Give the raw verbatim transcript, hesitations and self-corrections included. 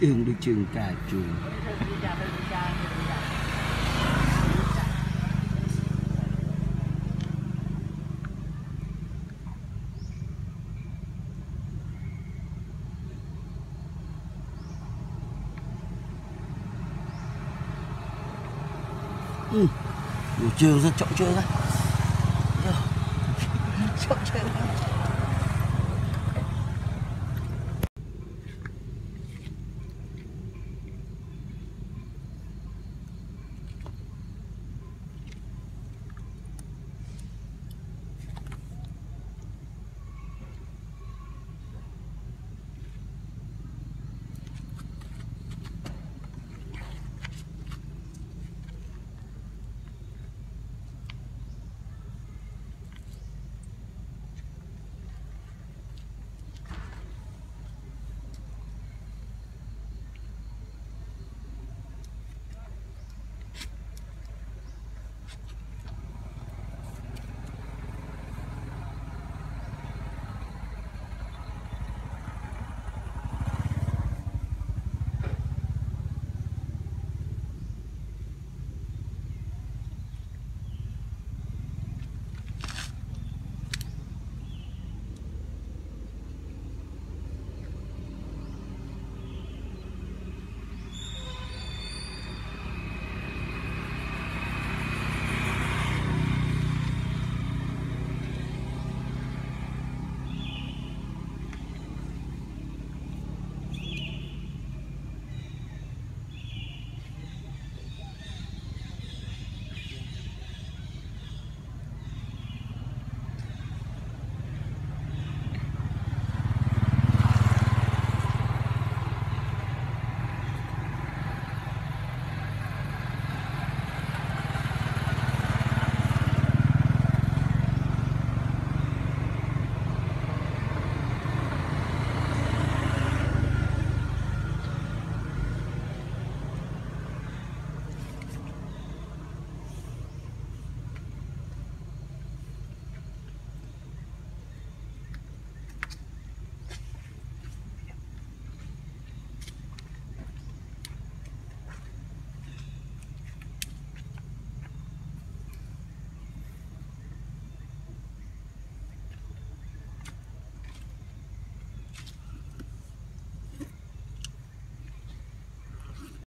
trường được trường cả trường. Ừ, buổi chiều rất trộn trưa ra. Trộn trưa ra.